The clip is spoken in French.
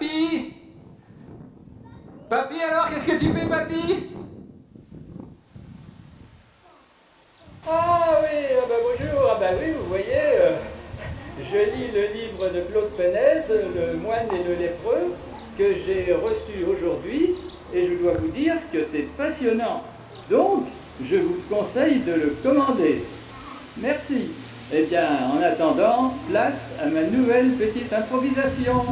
Papy? Papy, alors, qu'est-ce que tu fais, papy? Ah oui, ah ben bonjour, ah ben oui, vous voyez, je lis le livre de Claude Penez, Le moine et le lépreux, que j'ai reçu aujourd'hui, et je dois vous dire que c'est passionnant. Donc, je vous conseille de le commander. Merci. Eh bien, en attendant, place à ma nouvelle petite improvisation.